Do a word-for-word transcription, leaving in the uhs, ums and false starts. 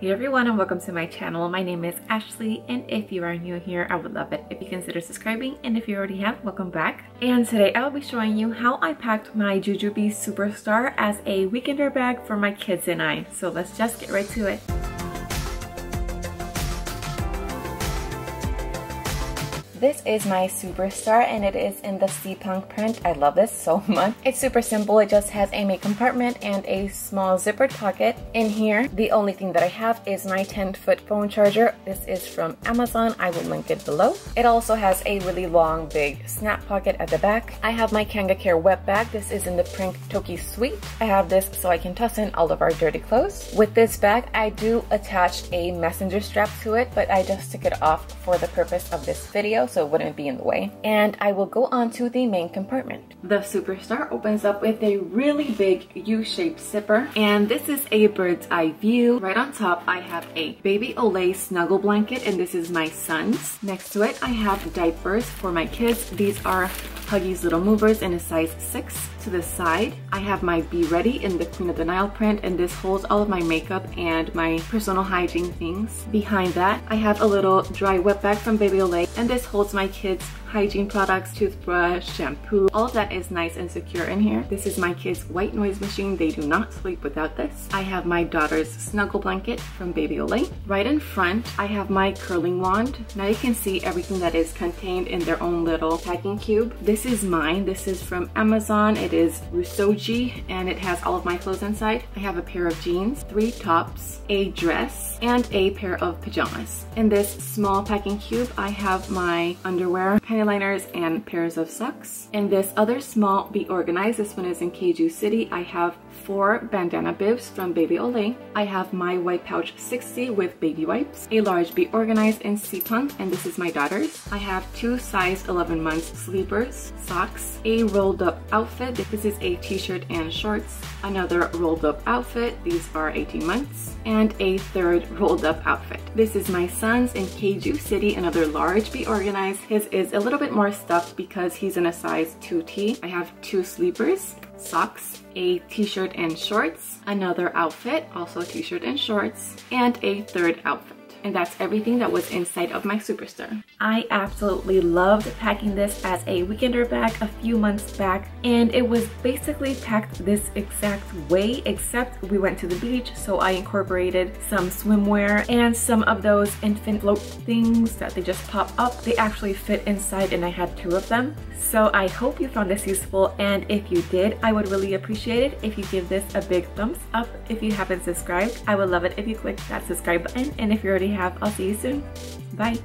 Hey everyone, and welcome to my channel. My name is Ashley, and if you are new here, I would love it if you consider subscribing, and if you already have, welcome back. And today I will be showing you how I packed my Ju-Ju-Be Super Star as a weekender bag for my kids and I. So let's just get right to it. This is my Super Star, and it is in the Sea Punk print. I love this so much. It's super simple. It just has a main compartment and a small zippered pocket. In here, the only thing that I have is my ten foot phone charger. This is from Amazon. I will link it below. It also has a really long, big snap pocket at the back. I have my Kanga Care wet bag. This is in the print Toki Suite. I have this so I can toss in all of our dirty clothes. With this bag, I do attach a messenger strap to it, but I just took it off for the purpose of this video, so it wouldn't be in the way. And I will go on to the main compartment. The Super Star opens up with a really big U-shaped zipper, and this is a bird's eye view. Right on top, I have a Bébé au Lait snuggle blanket, and this is my son's. Next to it, I have diapers for my kids. These are Huggies Little Movers in a size six. To the side, I have my Be Ready in the Queen of Denial print, and this holds all of my makeup and my personal hygiene things. Behind that, I have a little dry wet bag from Bébé au Lait, and this holds my kids' hygiene products, toothbrush, shampoo. All of that is nice and secure in here. This is my kids' white noise machine. They do not sleep without this. I have my daughter's snuggle blanket from Bébé au Lait. Right in front, I have my curling wand. Now you can see everything that is contained in their own little packing cube. This is mine. This is from Amazon. It is Rusoji, and it has all of my clothes inside. I have a pair of jeans, three tops, a dress, and a pair of pajamas. In this small packing cube, I have my underwear, liners, and pairs of socks. In this other small Be Organized, this one is in Keju City, I have four bandana bibs from Bébé au Lait. I have my Wipe Pouch sixty with baby wipes, a large Be Organized in Sea Punk, and this is my daughter's. I have two size eleven months sleepers, socks, a rolled up outfit. This is a t-shirt and shorts, another rolled up outfit. These are eighteen months, and a third rolled up outfit. This is my son's in Keju City, another large Be Organized. His is a little bit more stuffed because he's in a size two T. I have two sleepers, socks, a t-shirt and shorts, another outfit, also a t-shirt and shorts, and a third outfit. And that's everything that was inside of my Super Star. I absolutely loved packing this as a weekender bag a few months back, and it was basically packed this exact way, except we went to the beach, so I incorporated some swimwear and some of those infant float things that they just pop up. They actually fit inside, and I had two of them. So I hope you found this useful, and if you did, I would really appreciate it if you give this a big thumbs up. If you haven't subscribed, I would love it if you click that subscribe button, and if you already have, I'll see you soon. Bye!